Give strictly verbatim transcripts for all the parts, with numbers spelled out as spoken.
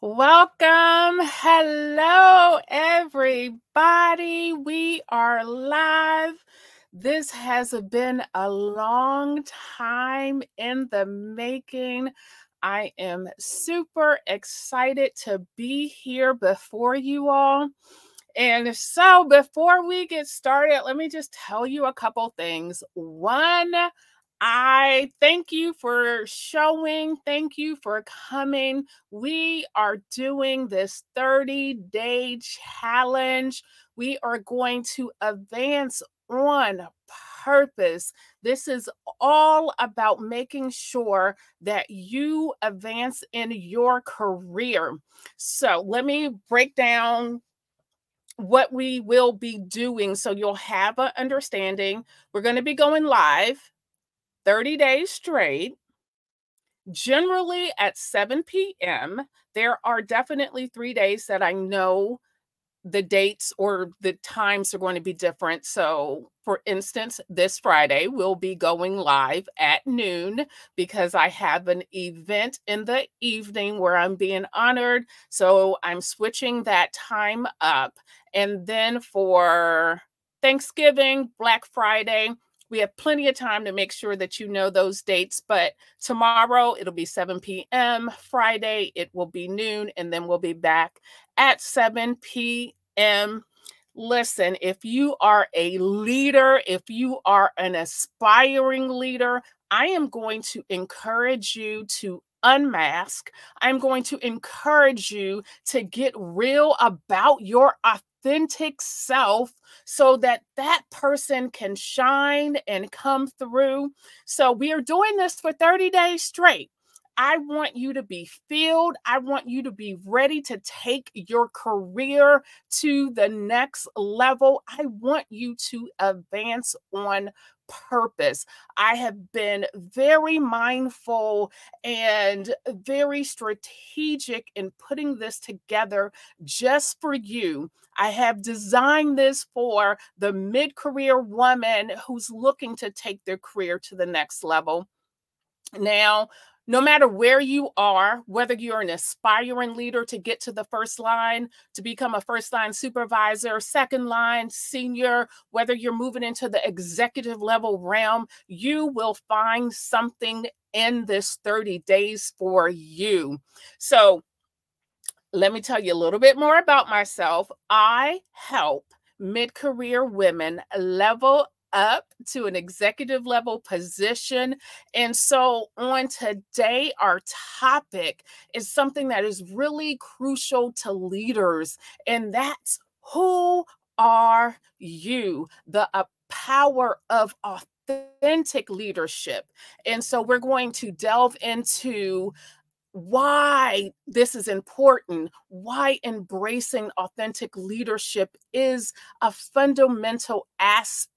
Welcome. Hello, everybody. We are live. This has been a long time in the making. I am super excited to be here before you all. And so before we get started, let me just tell you a couple things. One, I thank you for showing. Thank you for coming. We are doing this thirty day challenge. We are going to advance on purpose. This is all about making sure that you advance in your career. So let me break down what we will be doing so you'll have an understanding. We're going to be going live thirty days straight, generally at seven p m There are definitely three days that I know the dates or the times are going to be different. So for instance, this Friday, we'll be going live at noon because I have an event in the evening where I'm being honored. So I'm switching that time up. And then for Thanksgiving, Black Friday, we have plenty of time to make sure that you know those dates, but tomorrow it'll be seven p m Friday it will be noon, and then we'll be back at seven p m Listen, if you are a leader, if you are an aspiring leader, I am going to encourage you to unmask. I'm going to encourage you to get real about your authenticity. Authentic self so that that person can shine and come through. So we are doing this for thirty days straight. I want you to be filled. I want you to be ready to take your career to the next level. I want you to advance on purpose. I have been very mindful and very strategic in putting this together just for you. I have designed this for the mid-career woman who's looking to take their career to the next level. Now, no matter where you are, whether you're an aspiring leader to get to the first line, to become a first line supervisor, second line senior, whether you're moving into the executive level realm, you will find something in this thirty days for you. So let me tell you a little bit more about myself. I help mid-career women level up up to an executive level position. And so on today, our topic is something that is really crucial to leaders. And that's, who are you? The uh, power of authentic leadership. And so we're going to delve into why this is important, why embracing authentic leadership is a fundamental aspect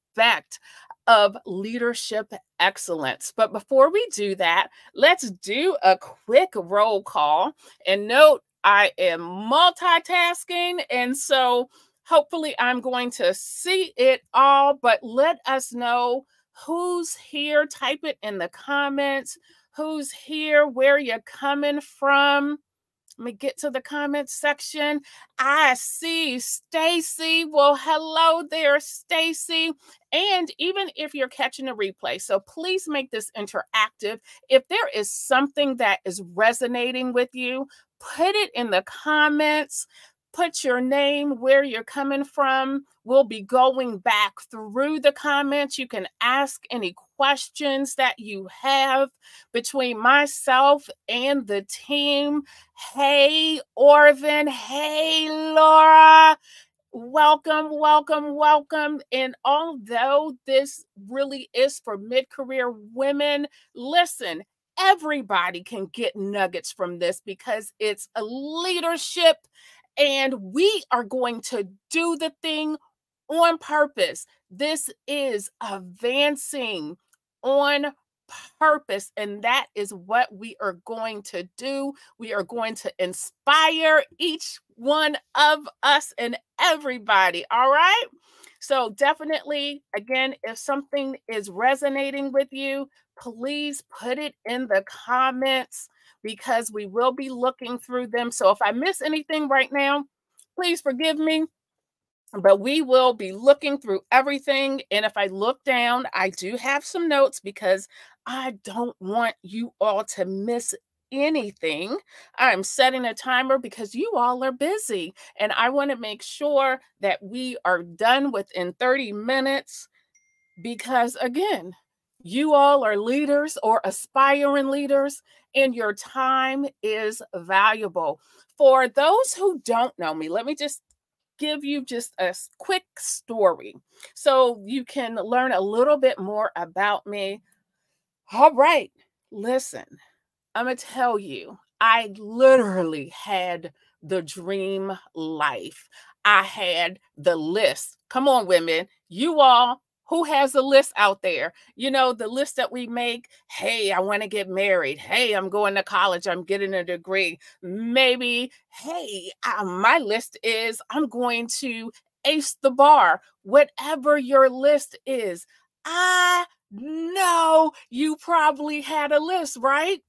of leadership excellence. But before we do that, let's do a quick roll call. And note, I am multitasking, and so hopefully I'm going to see it all, but let us know who's here. Type it in the comments. Who's here? Where you're coming from? Let me get to the comments section. I see Stacy. Well, hello there, Stacy. And even if you're catching a replay, so please make this interactive. If there is something that is resonating with you, put it in the comments. Put your name, where you're coming from. We'll be going back through the comments. You can ask any questions that you have between myself and the team. Hey, Orvin. Hey, Laura. Welcome, welcome, welcome. And although this really is for mid-career women, listen, everybody can get nuggets from this because it's a leadership. And we are going to do the thing on purpose. This is advancing on purpose, and that is what we are going to do. We are going to inspire each one of us and everybody, all right? So definitely, again, if something is resonating with you, please put it in the comments because we will be looking through them. So if I miss anything right now, please forgive me. But we will be looking through everything. And if I look down, I do have some notes because I don't want you all to miss anything. I'm setting a timer because you all are busy. And I want to make sure that we are done within thirty minutes because, again, you all are leaders or aspiring leaders, and your time is valuable. For those who don't know me, let me just give you just a quick story so you can learn a little bit more about me. All right, listen, I'm going to tell you, I literally had the dream life. I had the list. Come on, women, you all. Who has a list out there? You know, the list that we make, hey, I want to get married. Hey, I'm going to college. I'm getting a degree. Maybe, hey, uh, my list is I'm going to ace the bar. Whatever your list is, I know you probably had a list, right?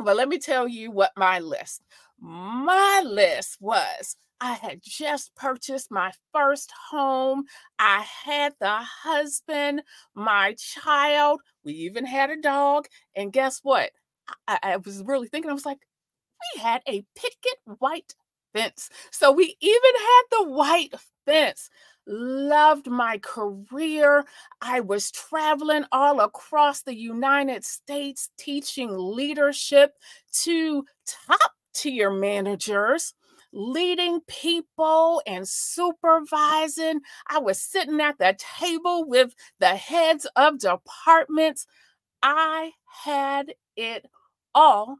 But let me tell you what my list. My list was, I had just purchased my first home. I had the husband, my child. We even had a dog. And guess what? I, I was really thinking, I was like, we had a picket white fence. So we even had the white fence. Loved my career. I was traveling all across the United States teaching leadership to top tier managers, leading people and supervising. I was sitting at the table with the heads of departments. I had it all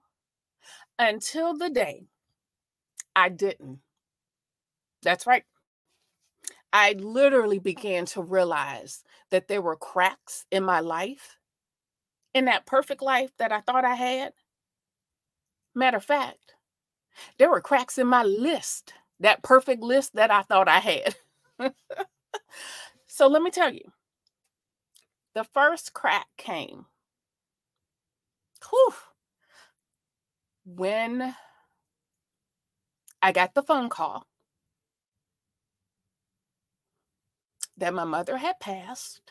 until the day I didn't. That's right. I literally began to realize that there were cracks in my life, in that perfect life that I thought I had. Matter of fact, there were cracks in my list, that perfect list that I thought I had. So let me tell you, the first crack came whew, when I got the phone call that my mother had passed.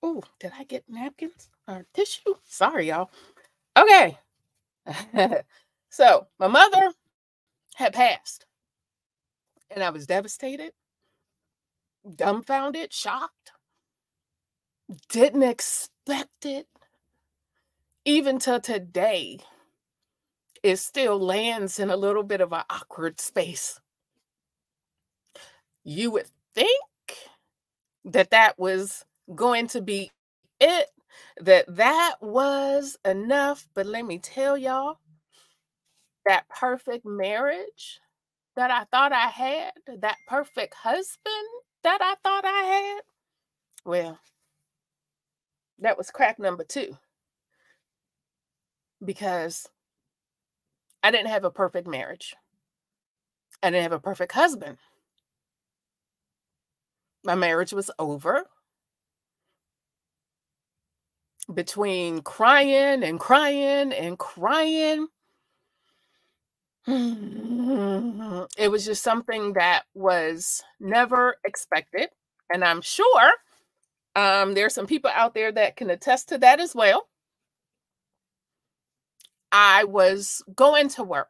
Oh, did I get napkins or tissue? Sorry, y'all. Okay. So my mother had passed, and I was devastated, dumbfounded, shocked, didn't expect it. Even to today, it still lands in a little bit of an awkward space. You would think that that was going to be it, that that was enough, but let me tell y'all, that perfect marriage that I thought I had, that perfect husband that I thought I had, well, that was crack number two. Because I didn't have a perfect marriage. I didn't have a perfect husband. My marriage was over. Between crying and crying and crying, it was just something that was never expected. And I'm sure um, there are some people out there that can attest to that as well. I was going to work.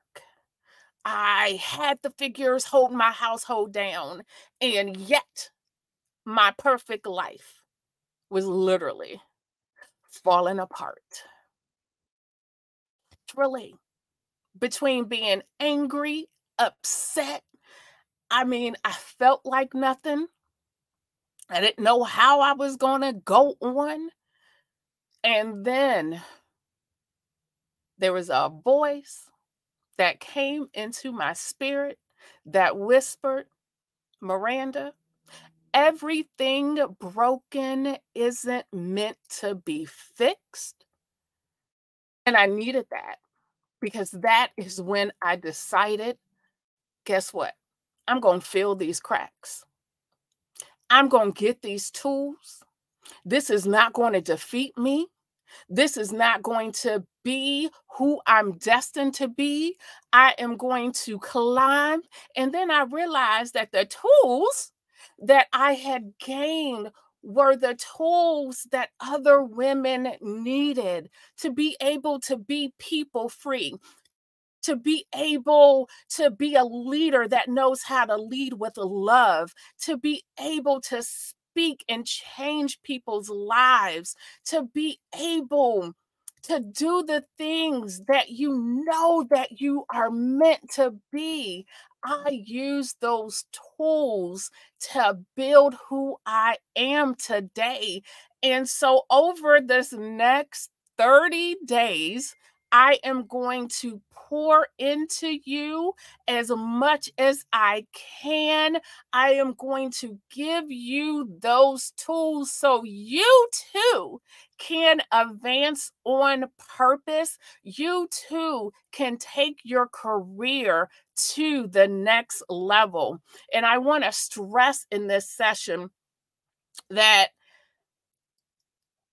I had the figures holding my household down. And yet my perfect life was literally falling apart. Really. Between being angry, upset. I mean, I felt like nothing. I didn't know how I was going to go on. And then there was a voice that came into my spirit that whispered, Miranda, everything broken isn't meant to be fixed. And I needed that, because that is when I decided, guess what? I'm going to fill these cracks. I'm going to get these tools. This is not going to defeat me. This is not going to be who I'm destined to be. I am going to climb. And then I realized that the tools that I had gained were the tools that other women needed to be able to be people free, to be able to be a leader that knows how to lead with love, to be able to speak and change people's lives, to be able to do the things that you know that you are meant to be. I use those tools to build who I am today. And so over this next thirty days, I am going to pour into you as much as I can. I am going to give you those tools so you too can advance on purpose. You too can take your career to the next level. And I want to stress in this session that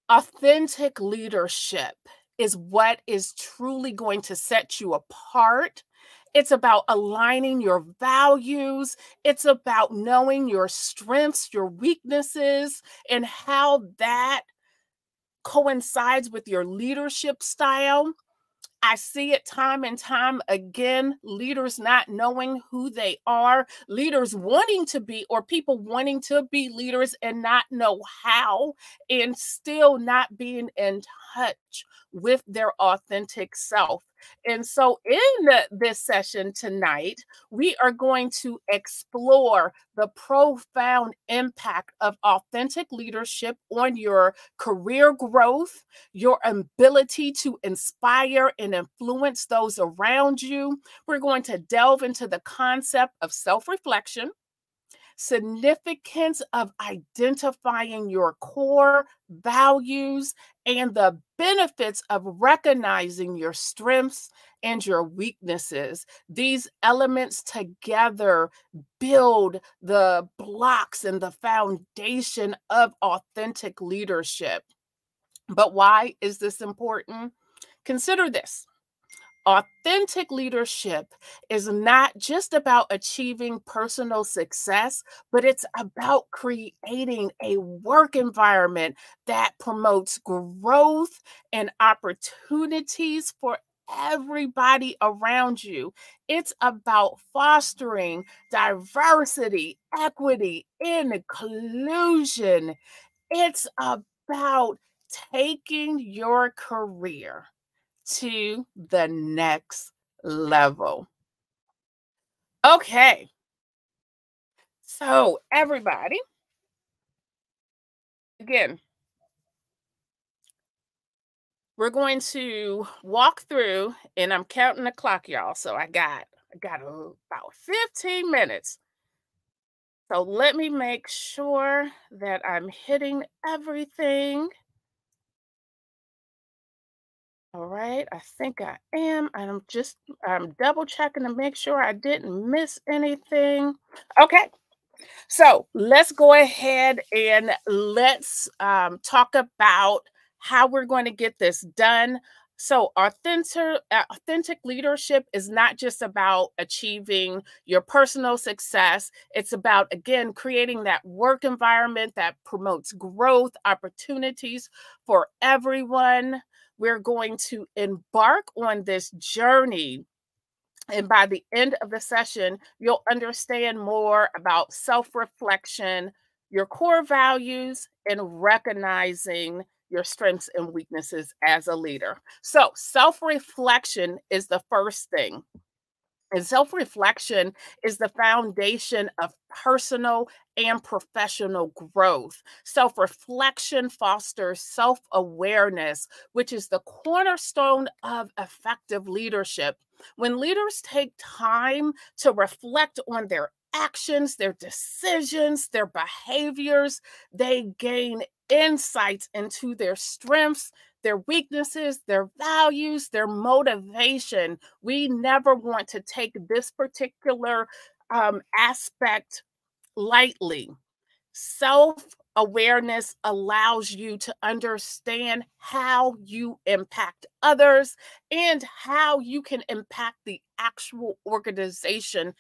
authentic leadership is what is truly going to set you apart. It's about aligning your values. It's about knowing your strengths, your weaknesses, and how that coincides with your leadership style. I see it time and time again, leaders not knowing who they are, leaders wanting to be, or people wanting to be leaders and not know how, and still not being in touch with their authentic self. And so in this session tonight, we are going to explore the profound impact of authentic leadership on your career growth, your ability to inspire and influence those around you. We're going to delve into the concept of self-reflection, significance of identifying your core values, and the benefits of recognizing your strengths and your weaknesses. These elements together build the blocks and the foundation of authentic leadership. But why is this important? Consider this. Authentic leadership is not just about achieving personal success, but it's about creating a work environment that promotes growth and opportunities for everybody around you. It's about fostering diversity, equity, inclusion. It's about taking your career to the next level. Okay. So everybody, again, we're going to walk through, and I'm counting the clock, y'all. So I got, I got about fifteen minutes. So let me make sure that I'm hitting everything. All right, I think I am. I'm just I'm double checking to make sure I didn't miss anything. Okay, so let's go ahead and let's um, talk about how we're going to get this done. So authentic, authentic leadership is not just about achieving your personal success. It's about, again, creating that work environment that promotes growth, opportunities for everyone. We're going to embark on this journey. And by the end of the session, you'll understand more about self-reflection, your core values, and recognizing your strengths and weaknesses as a leader. So self-reflection is the first thing. And self-reflection is the foundation of personal and professional growth. Self-reflection fosters self-awareness, which is the cornerstone of effective leadership. When leaders take time to reflect on their actions, their decisions, their behaviors. They gain insights into their strengths, their weaknesses, their values, their motivation. We never want to take this particular um, aspect lightly. Self-awareness allows you to understand how you impact others and how you can impact the actual organization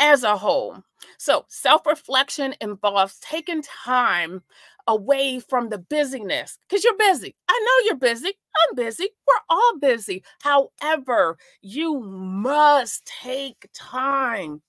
as a whole. So self-reflection involves taking time away from the busyness, because you're busy. I know you're busy. I'm busy. We're all busy. However, you must take time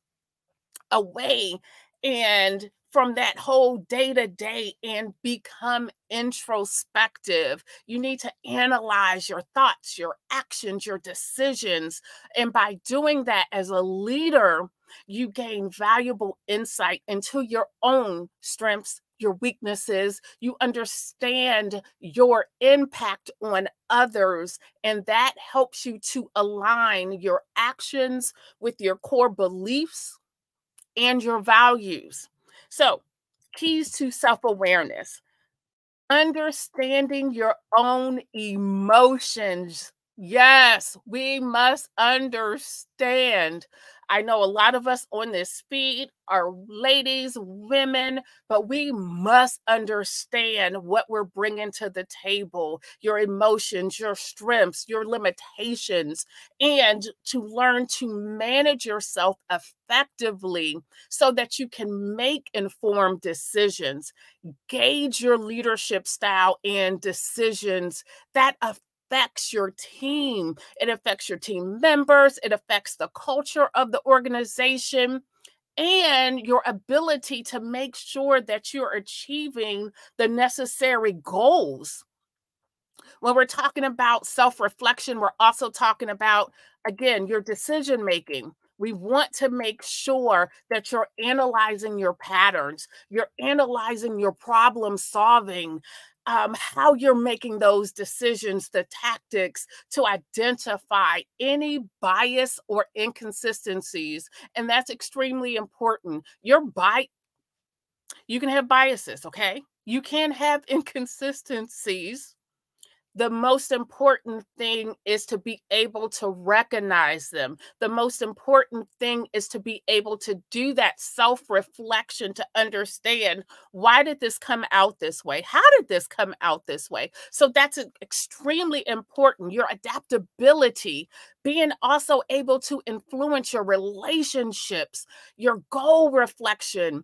away and from that whole day-to-day and become introspective. You need to analyze your thoughts, your actions, your decisions. And by doing that as a leader, you gain valuable insight into your own strengths, your weaknesses. You understand your impact on others, and that helps you to align your actions with your core beliefs and your values. So, keys to self-awareness. Understanding your own emotions. Yes, we must understand. I know a lot of us on this feed are ladies, women, but we must understand what we're bringing to the table, your emotions, your strengths, your limitations, and to learn to manage yourself effectively so that you can make informed decisions. Gauge your leadership style and decisions that affect affects your team. It affects your team members. It affects the culture of the organization and your ability to make sure that you're achieving the necessary goals. When we're talking about self-reflection, we're also talking about, again, your decision-making. We want to make sure that you're analyzing your patterns. You're analyzing your problem solving. Um, how you're making those decisions, the tactics to identify any bias or inconsistencies. And that's extremely important. Your bias, you can have biases, okay? You can have inconsistencies. The most important thing is to be able to recognize them. The most important thing is to be able to do that self-reflection to understand, why did this come out this way? How did this come out this way? So that's extremely important. Your adaptability, being also able to influence your relationships, your goal reflection,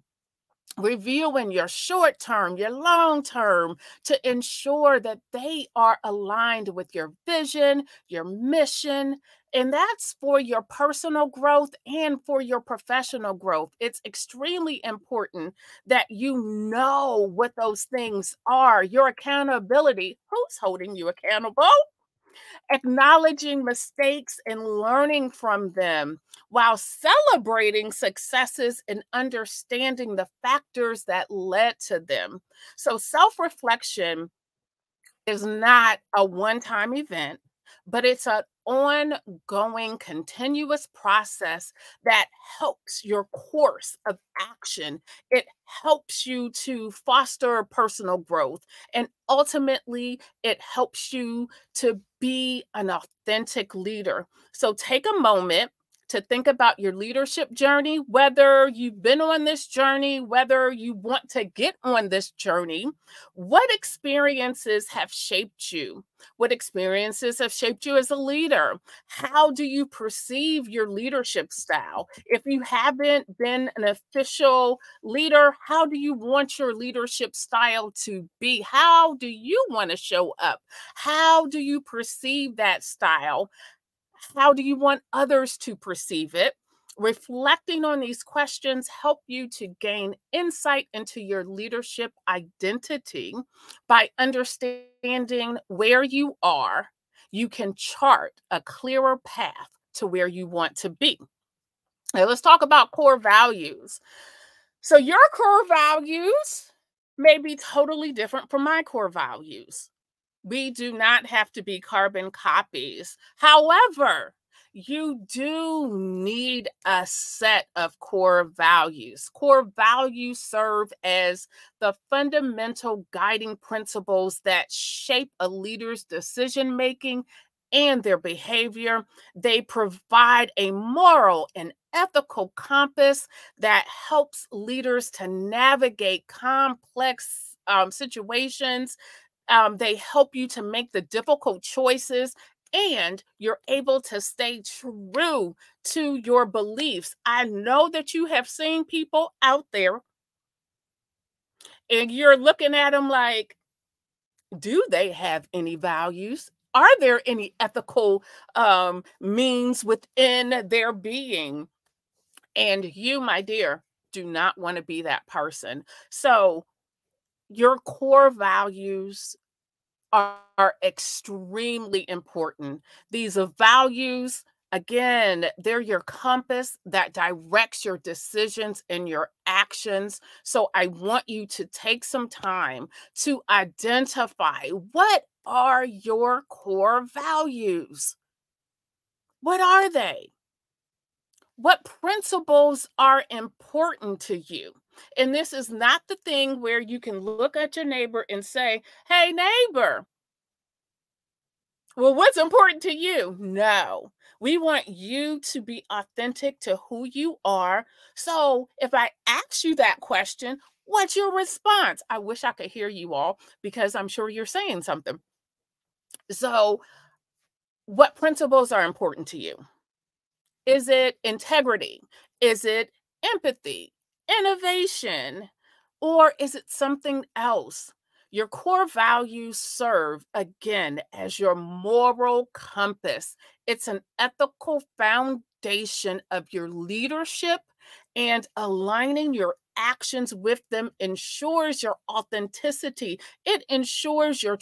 reviewing your short term, your long term to ensure that they are aligned with your vision, your mission, and that's for your personal growth and for your professional growth. It's extremely important that you know what those things are, your accountability, who's holding you accountable? Acknowledging mistakes and learning from them while celebrating successes and understanding the factors that led to them. So self-reflection is not a one-time event, but it's an ongoing, continuous process that helps your course of action. It helps you to foster personal growth. And ultimately, it helps you to be an authentic leader. So take a moment to think about your leadership journey, whether you've been on this journey, whether you want to get on this journey. What experiences have shaped you? What experiences have shaped you as a leader? How do you perceive your leadership style? If you haven't been an official leader, how do you want your leadership style to be? How do you want to show up? How do you perceive that style? How do you want others to perceive it? Reflecting on these questions help you to gain insight into your leadership identity. By understanding where you are, you can chart a clearer path to where you want to be. Now, let's talk about core values. So your core values may be totally different from my core values. We do not have to be carbon copies. However, you do need a set of core values. Core values serve as the fundamental guiding principles that shape a leader's decision-making and their behavior. They provide a moral and ethical compass that helps leaders to navigate complex um, situations. Um, they help you to make the difficult choices, and you're able to stay true to your beliefs. I know that you have seen people out there and you're looking at them like, do they have any values? Are there any ethical um, means within their being? And you, my dear, do not want to be that person. So your core values are, are extremely important. These are values, again, they're your compass that directs your decisions and your actions. So I want you to take some time to identify, what are your core values? What are they? What principles are important to you? And this is not the thing where you can look at your neighbor and say, hey, neighbor, well, what's important to you? No, we want you to be authentic to who you are. So if I ask you that question, what's your response? I wish I could hear you all, because I'm sure you're saying something. So what principles are important to you? Is it integrity? Is it empathy, innovation, or is it something else? Your core values serve, again, as your moral compass. It's an ethical foundation of your leadership, and aligning your actions with them ensures your authenticity. It ensures your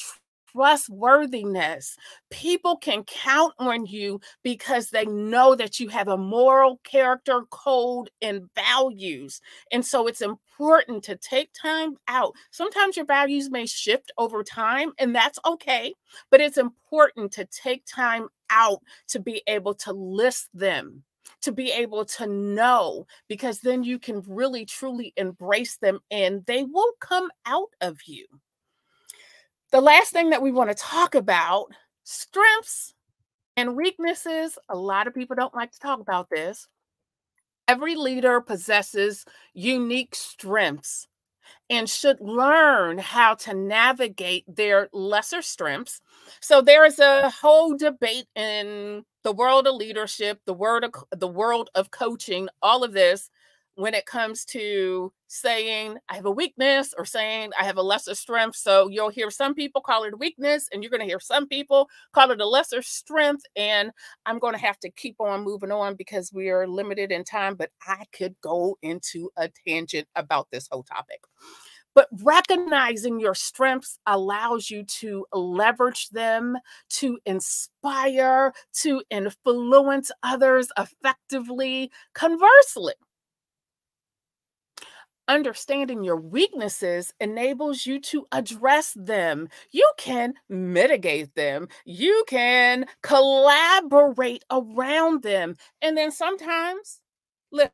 trustworthiness. People can count on you because they know that you have a moral character, code, and values. And so it's important to take time out. Sometimes your values may shift over time, and that's okay, but it's important to take time out to be able to list them, to be able to know, because then you can really truly embrace them and they will come out of you. The last thing that we want to talk about, strengths and weaknesses. A lot of people don't like to talk about this. Every leader possesses unique strengths and should learn how to navigate their lesser strengths. So there is a whole debate in the world of leadership, the world of, the world of coaching, all of this, when it comes to saying I have a weakness or saying I have a lesser strength. So you'll hear some people call it a weakness, and you're going to hear some people call it a lesser strength. And I'm going to have to keep on moving on because we are limited in time, but I could go into a tangent about this whole topic. But recognizing your strengths allows you to leverage them, to inspire, to influence others effectively. Conversely, understanding your weaknesses enables you to address them. You can mitigate them. You can collaborate around them. And then sometimes, listen,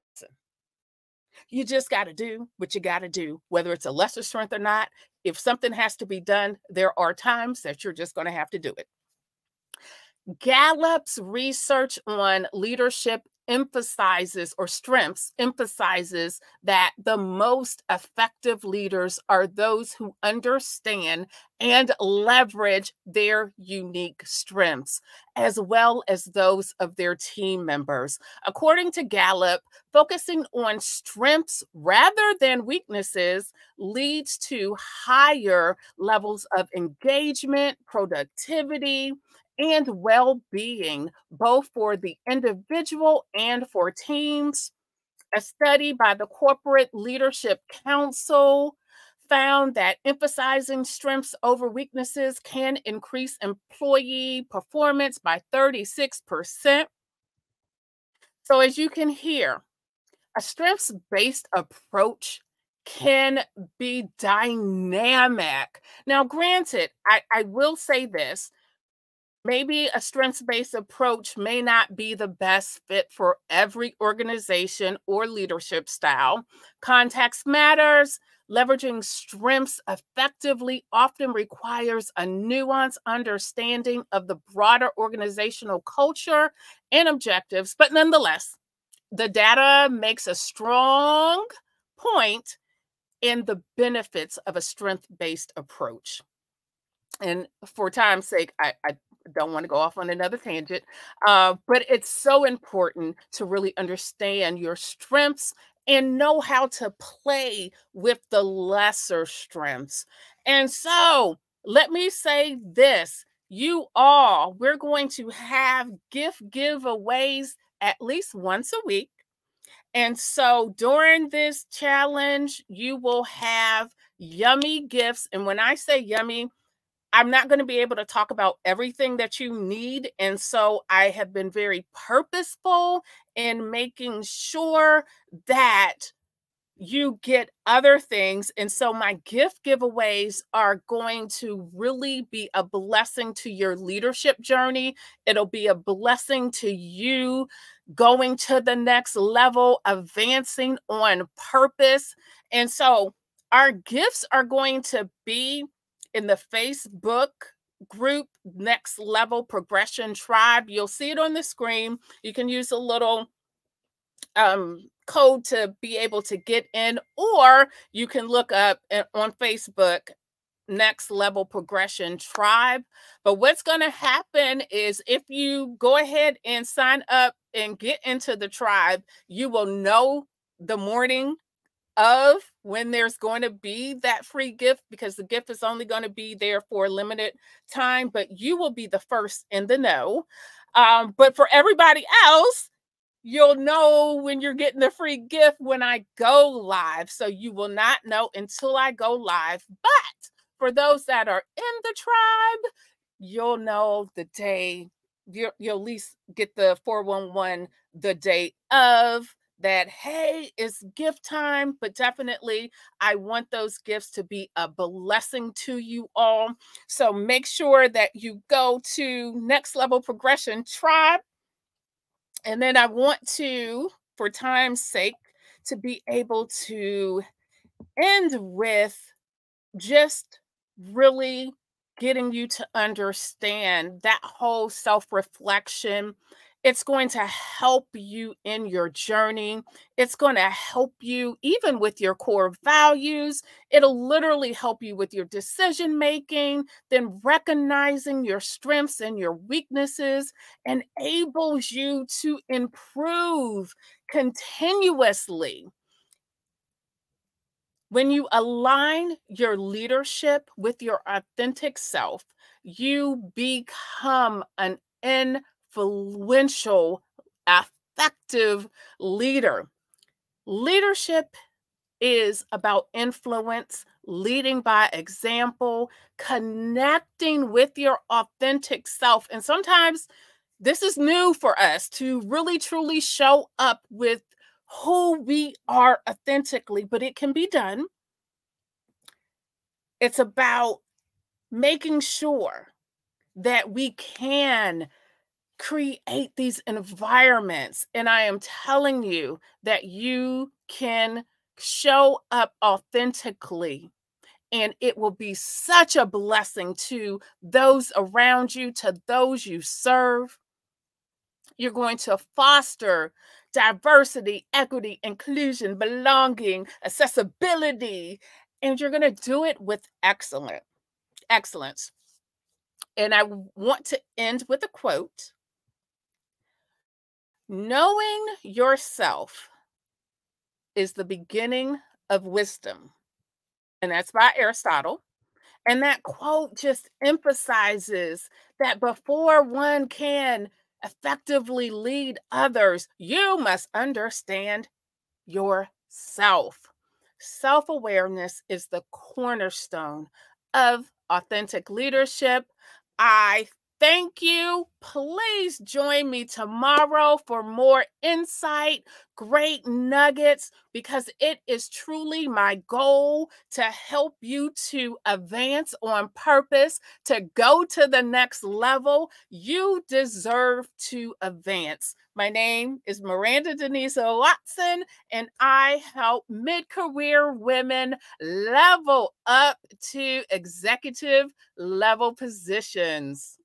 you just got to do what you got to do, whether it's a lesser strength or not. If something has to be done, there are times that you're just going to have to do it. Gallup's research on leadership emphasizes, or strengths emphasizes, that the most effective leaders are those who understand and leverage their unique strengths, as well as those of their team members. According to Gallup, focusing on strengths rather than weaknesses leads to higher levels of engagement, productivity, and well-being, both for the individual and for teams. A study by the Corporate Leadership Council found that emphasizing strengths over weaknesses can increase employee performance by thirty-six percent. So as you can hear, a strengths-based approach can be dynamic. Now, granted, I, I will say this, Maybe a strengths-based approach may not be the best fit for every organization or leadership style. Context matters. Leveraging strengths effectively often requires a nuanced understanding of the broader organizational culture and objectives. But nonetheless, the data makes a strong point in the benefits of a strength-based approach. And for time's sake, I, I don't want to go off on another tangent, uh, but it's so important to really understand your strengths and know how to play with the lesser strengths. And so let me say this, you all, we're going to have gift giveaways at least once a week. And so during this challenge, you will have yummy gifts. And when I say yummy, I'm not going to be able to talk about everything that you need. And so I have been very purposeful in making sure that you get other things. And so my gift giveaways are going to really be a blessing to your leadership journey. It'll be a blessing to you going to the next level, advancing on purpose. And so our gifts are going to be in the Facebook group, Next Level Progression Tribe. You'll see it on the screen. You can use a little um, code to be able to get in, or you can look up on Facebook, Next Level Progression Tribe. But what's going to happen is if you go ahead and sign up and get into the tribe, you will know the morning of when there's going to be that free gift, because the gift is only going to be there for a limited time, but you will be the first in the know. Um, but for everybody else, you'll know when you're getting the free gift when I go live. So you will not know until I go live. But for those that are in the tribe, you'll know the day, you'll, you'll at least get the four one one the day of, that, hey, it's gift time, but definitely I want those gifts to be a blessing to you all. So make sure that you go to Next Level Progression Tribe. And then I want to, for time's sake, to be able to end with just really getting you to understand that whole self-reflection. It's going to help you in your journey. It's going to help you even with your core values. It'll literally help you with your decision making, then recognizing your strengths and your weaknesses enables you to improve continuously. When you align your leadership with your authentic self, you become an in influential, effective leader. Leadership is about influence, leading by example, connecting with your authentic self. And sometimes this is new for us to really truly show up with who we are authentically, but it can be done. It's about making sure that we can create these environments. And I am telling you that you can show up authentically, and it will be such a blessing to those around you, to those you serve. You're going to foster diversity, equity, inclusion, belonging, accessibility, and you're going to do it with excellence. Excellence. And I want to end with a quote. Knowing yourself is the beginning of wisdom. And that's by Aristotle. And that quote just emphasizes that before one can effectively lead others, you must understand yourself. Self-awareness is the cornerstone of authentic leadership. I thank you. please join me tomorrow for more insight, great nuggets, because it is truly my goal to help you to advance on purpose, to go to the next level. You deserve to advance. My name is Miranda Denise Watson, and I help mid-career women level up to executive level positions.